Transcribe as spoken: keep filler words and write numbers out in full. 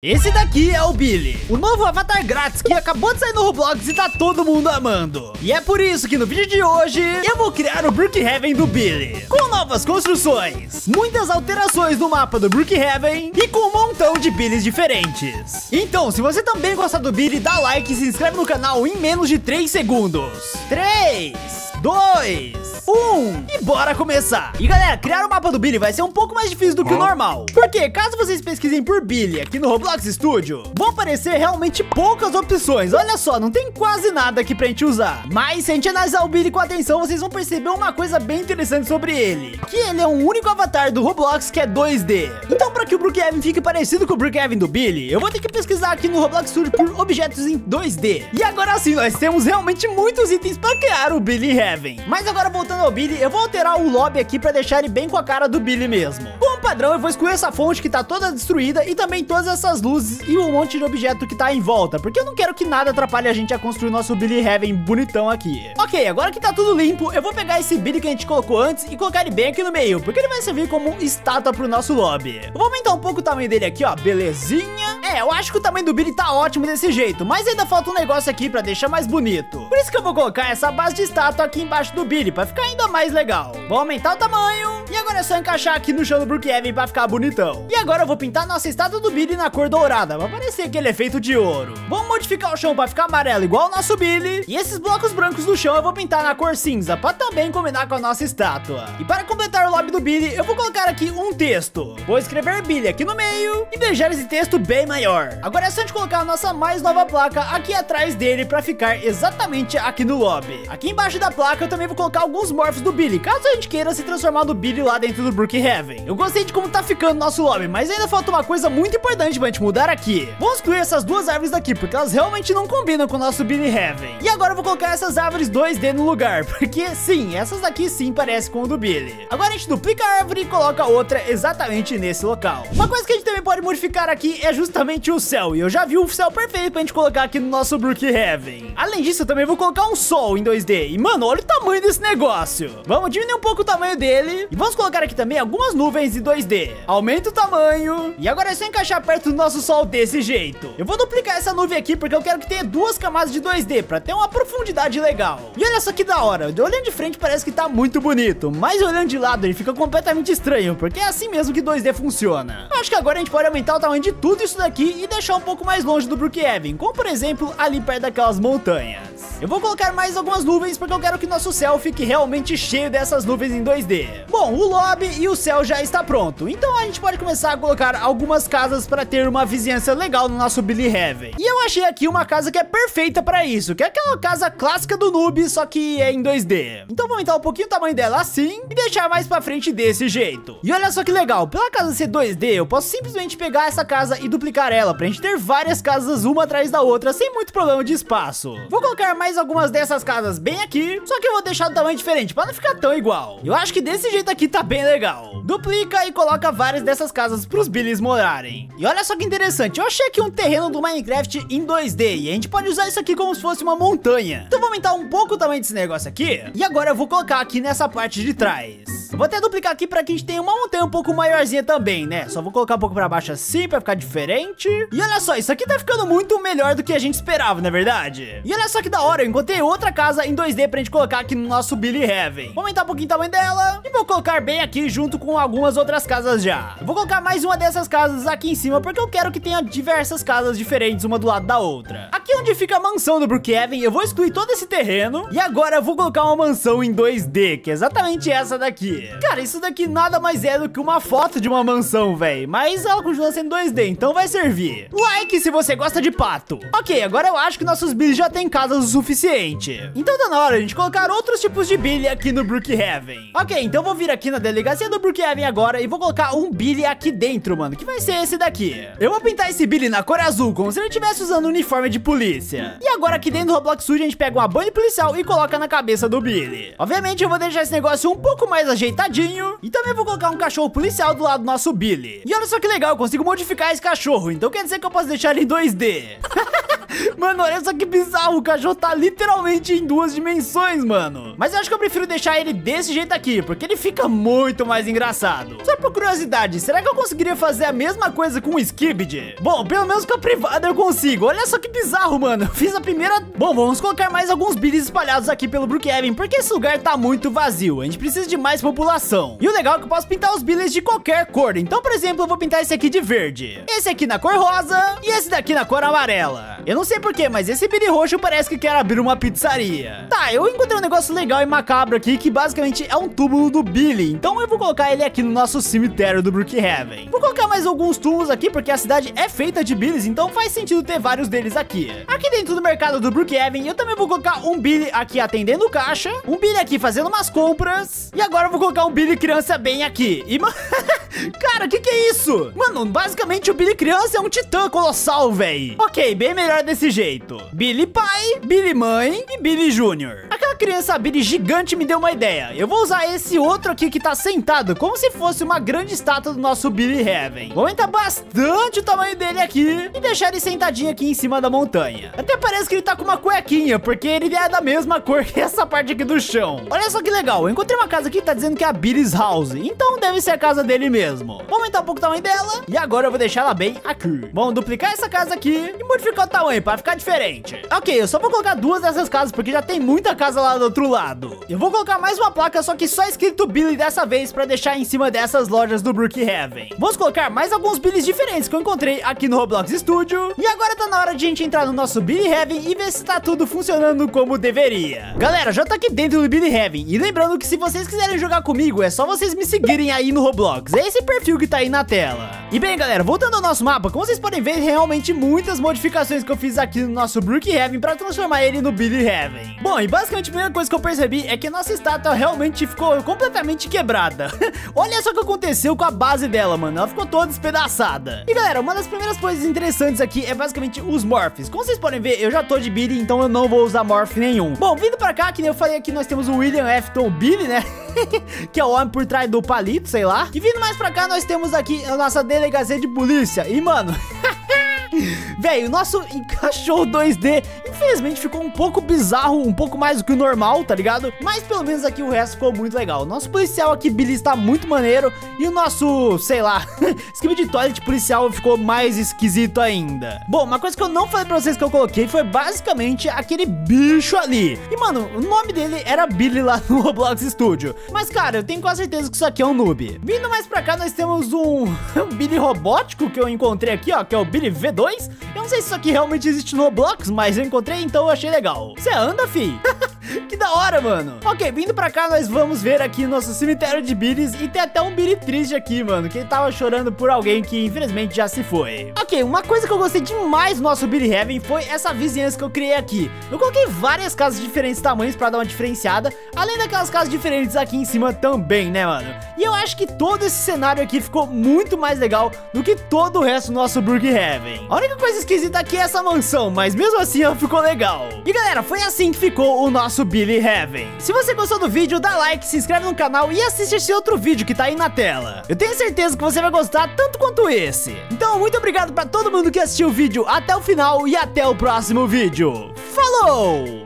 Esse daqui é o Billy, o novo avatar grátis que acabou de sair no Roblox e tá todo mundo amando. E é por isso que no vídeo de hoje eu vou criar o Brookhaven do Billy, com novas construções, muitas alterações no mapa do Brookhaven e com um montão de Billys diferentes. Então, se você também gosta do Billy, dá like e se inscreve no canal em menos de três segundos. três, dois, um, e bora começar. E galera, criar o mapa do Billy vai ser um pouco mais difícil do que o normal, porque caso vocês pesquisem por Billy aqui no Roblox Studio, vão aparecer realmente poucas opções. Olha só, não tem quase nada aqui pra gente usar, mas se a gente analisar o Billy com atenção, vocês vão perceber uma coisa bem interessante sobre ele, que ele é o único avatar do Roblox que é dois D. Então pra que o Brookhaven fique parecido com o Brookhaven do Billy, eu vou ter que pesquisar aqui no Roblox Studio por objetos em dois D. E agora sim, nós temos realmente muitos itens pra criar o BillyHaven. Mas agora voltando ao Billy, eu vou alterar o lobby aqui pra deixar ele bem com a cara do Billy mesmo. Como padrão, eu vou excluir essa fonte que tá toda destruída e também todas essas luzes e um monte de objeto que tá em volta, porque eu não quero que nada atrapalhe a gente a construir o nosso BillyHaven bonitão aqui. Ok, agora que tá tudo limpo, eu vou pegar esse Billy que a gente colocou antes e colocar ele bem aqui no meio, porque ele vai servir como estátua pro nosso lobby. Eu vou aumentar um pouco o tamanho dele aqui, ó, belezinha. É, eu acho que o tamanho do Billy tá ótimo desse jeito, mas ainda falta um negócio aqui pra deixar mais bonito. Por isso que eu vou colocar essa base de estátua aqui embaixo do Billy, pra ficar ainda mais legal. Vou aumentar o tamanho, e agora é só encaixar aqui no chão do Brookhaven pra ficar bonitão. E agora eu vou pintar nossa estátua do Billy na cor dourada, pra parecer aquele efeito de ouro. Vou modificar o chão pra ficar amarelo igual o nosso Billy, e esses blocos brancos do chão eu vou pintar na cor cinza, pra também combinar com a nossa estátua. E para completar o lobby do Billy, eu vou colocar aqui um texto. Vou escrever Billy aqui no meio, e deixar esse texto bem maior. Agora é só de colocar a nossa mais nova placa aqui atrás dele, pra ficar exatamente aqui no lobby. Aqui embaixo da placa eu também vou colocar alguns morphos do Billy, caso a gente queira se transformar no Billy lá dentro do Brookhaven. Eu gostei de como tá ficando nosso lobby, mas ainda falta uma coisa muito importante pra gente mudar aqui. Vou excluir essas duas árvores daqui, porque elas realmente não combinam com o nosso BillyHaven. E agora eu vou colocar essas árvores dois D no lugar, porque sim, essas daqui sim parecem com o do Billy. Agora a gente duplica a árvore e coloca outra exatamente nesse local. Uma coisa que a gente também pode modificar aqui é justamente o céu, e eu já vi um céu perfeito pra gente colocar aqui no nosso Brookhaven. Além disso, eu também vou colocar um sol em dois D, e mano, olha o tamanho desse negócio. Vamos diminuir um pouco o tamanho dele e vamos colocar aqui também algumas nuvens em dois D. Aumenta o tamanho e agora é só encaixar perto do nosso sol desse jeito. Eu vou duplicar essa nuvem aqui porque eu quero que tenha duas camadas de dois D pra ter uma profundidade legal. E olha só que da hora, olhando de frente parece que tá muito bonito, mas olhando de lado ele fica completamente estranho, porque é assim mesmo que dois D funciona. Acho que agora a gente pode aumentar o tamanho de tudo isso daqui e deixar um pouco mais longe do Brookhaven, como por exemplo ali perto daquelas montanhas. Eu vou colocar mais algumas nuvens porque eu quero que nosso céu fique realmente cheio dessas nuvens em dois D. Bom, o lobby e o céu já está pronto, então a gente pode começar a colocar algumas casas para ter uma vizinhança legal no nosso BillyHaven. E eu achei aqui uma casa que é perfeita para isso, que é aquela casa clássica do noob, só que é em dois D. Então vou aumentar um pouquinho o tamanho dela assim e deixar mais para frente desse jeito. E olha só que legal, pela casa ser dois D, eu posso simplesmente pegar essa casa e duplicar ela para a gente ter várias casas uma atrás da outra sem muito problema de espaço. Vou colocar mais algumas dessas casas bem aqui, só que eu vou deixar do tamanho diferente pra não ficar tão igual. Eu acho que desse jeito aqui tá bem legal. Duplica e coloca várias dessas casas pros Billys morarem. E olha só que interessante, eu achei aqui um terreno do Minecraft em dois D e a gente pode usar isso aqui como se fosse uma montanha. Então vou aumentar um pouco o tamanho desse negócio aqui e agora eu vou colocar aqui nessa parte de trás. Eu vou até duplicar aqui pra que a gente tenha uma montanha um pouco maiorzinha também, né? Só vou colocar um pouco pra baixo assim pra ficar diferente. E olha só, isso aqui tá ficando muito melhor do que a gente esperava, na verdade. E olha só que da hora, eu encontrei outra casa em dois D pra gente colocar aqui no nosso BillyHaven. Vou aumentar um pouquinho o tamanho dela e vou colocar bem aqui junto com algumas outras casas já. Eu vou colocar mais uma dessas casas aqui em cima porque eu quero que tenha diversas casas diferentes uma do lado da outra. Aqui onde fica a mansão do Brookhaven, eu vou excluir todo esse terreno e agora eu vou colocar uma mansão em dois D, que é exatamente essa daqui. Cara, isso daqui nada mais é do que uma foto de uma mansão, velho, mas ela continua sendo dois D, então vai servir. Like se você gosta de pato. Ok, agora eu acho que nossos Billys já tem casas o suficiente. Então tá na hora a gente colocar outros tipos de Billy aqui no Brookhaven. Ok, então vou vir aqui na delegacia do Brookhaven agora e vou colocar um Billy aqui dentro, mano, que vai ser esse daqui. Eu vou pintar esse Billy na cor azul, como se ele estivesse usando um uniforme de polícia. E agora aqui dentro do Roblox Studio a gente pega uma bolha policial e coloca na cabeça do Billy. Obviamente eu vou deixar esse negócio um pouco mais ajeitadinho e também vou colocar um cachorro policial do lado do nosso Billy. E olha só que legal, eu consigo modificar esse cachorro, então quer dizer que eu posso deixar ele em dois D. Mano, olha só que bizarro, o cachorro tá literalmente em duas dimensões, mano. Mas eu acho que eu prefiro deixar ele desse jeito aqui, porque ele fica muito mais engraçado. Só por curiosidade, será que eu conseguiria fazer a mesma coisa com o Skibidi? Bom, pelo menos com a privada eu consigo. Olha só que bizarro, mano. Eu fiz a primeira... Bom, vamos colocar mais alguns Billys espalhados aqui pelo Brookhaven, porque esse lugar tá muito vazio. A gente precisa de mais população. E o legal é que eu posso pintar os Billys de qualquer cor. Então, por exemplo, eu vou pintar esse aqui de verde, esse aqui na cor rosa e esse daqui na cor amarela. Eu não sei porquê, mas esse Billy roxo parece que quer abrir uma pizzaria. Tá, eu encontrei um negócio legal e macabro aqui, que basicamente é um túmulo do Billy. Então eu vou colocar ele aqui no nosso cemitério do Brookhaven. Vou colocar mais alguns túmulos aqui, porque a cidade é feita de Billys, então faz sentido ter vários deles aqui. Aqui dentro do mercado do Brookhaven, eu também vou colocar um Billy aqui atendendo caixa, um Billy aqui fazendo umas compras, e agora eu vou colocar um Billy criança bem aqui. E, mano, cara, o que que é isso? Mano, basicamente o Billy criança é um titã colossal, véi. Ok, bem melhor desse jeito. Billy pai, Billy mãe e Billy Júnior. Aquela criança Billy gigante me deu uma ideia. Eu vou usar esse outro aqui que tá sentado, como se fosse uma grande estátua do nosso BillyHaven. Vou aumentar bastante o tamanho dele aqui e deixar ele sentadinho aqui em cima da montanha. Até parece que ele tá com uma cuequinha, porque ele é da mesma cor que essa parte aqui do chão. Olha só que legal, eu encontrei uma casa aqui que tá dizendo que é a Billy's House, então deve ser a casa dele mesmo. Vou aumentar um pouco o tamanho dela e agora eu vou deixar ela bem aqui. Vamos duplicar essa casa aqui e modificar o tamanho para ficar diferente. Ok, eu só vou colocar duas dessas casas, porque já tem muita casa lá do outro lado. Eu vou colocar mais uma placa, só que só escrito Billy dessa vez, para deixar em cima dessas lojas do Brookhaven. Vamos colocar mais alguns Billys diferentes que eu encontrei aqui no Roblox Studio. E agora tá na hora de a gente entrar no nosso BillyHaven e ver se tá tudo funcionando como deveria. Galera, já tá aqui dentro do BillyHaven. E lembrando que se vocês quiserem jogar comigo, é só vocês me seguirem aí no Roblox. É esse perfil que tá aí na tela. E bem, galera, voltando ao nosso mapa, como vocês podem ver, realmente muitas modificações que eu fiz aqui no nosso Brookhaven para transformar ele no BillyHaven. Bom, e basicamente a primeira coisa que eu percebi é que a nossa estátua realmente ficou completamente quebrada. Olha só o que aconteceu com a base dela, mano. Ela ficou toda despedaçada. E galera, uma das primeiras coisas interessantes aqui é basicamente os morphs. Como vocês podem ver, eu já tô de Billy, então eu não vou usar morph nenhum. Bom, vindo pra cá, que nem eu falei aqui, nós temos o William Afton Billy, né? Que é o homem por trás do palito, sei lá. E vindo mais pra cá, nós temos aqui a nossa delegacia de polícia. E, mano... Véi, o nosso cachorro dois D, infelizmente, ficou um pouco bizarro, um pouco mais do que o normal, tá ligado? Mas pelo menos aqui o resto ficou muito legal. O nosso policial aqui, Billy, está muito maneiro. E o nosso, sei lá, esquema de toilet policial ficou mais esquisito ainda. Bom, uma coisa que eu não falei pra vocês que eu coloquei foi basicamente aquele bicho ali. E, mano, o nome dele era Billy lá no Roblox Studio. Mas, cara, eu tenho quase certeza que isso aqui é um noob. Vindo mais pra cá, nós temos um, um Billy robótico que eu encontrei aqui, ó, que é o Billy V dois. Eu não sei se isso aqui realmente existe no Roblox, mas eu encontrei, então eu achei legal. Você anda, fi? Que da hora, mano. Ok, vindo pra cá, nós vamos ver aqui nosso cemitério de Billys. E tem até um Billy triste aqui, mano, que ele tava chorando por alguém que, infelizmente, já se foi. Ok, uma coisa que eu gostei demais do nosso BillyHaven foi essa vizinhança que eu criei aqui. Eu coloquei várias casas de diferentes tamanhos pra dar uma diferenciada, além daquelas casas diferentes aqui em cima também, né, mano? E eu acho que todo esse cenário aqui ficou muito mais legal do que todo o resto do nosso BillyHaven. A única coisa esquisita aqui é essa mansão, mas mesmo assim ela ficou legal. E galera, foi assim que ficou o nosso BillyHaven. Se você gostou do vídeo, dá like, se inscreve no canal e assiste esse outro vídeo que tá aí na tela. Eu tenho certeza que você vai gostar tanto quanto esse. Então, muito obrigado pra todo mundo que assistiu o vídeo até o final e até o próximo vídeo. Falou!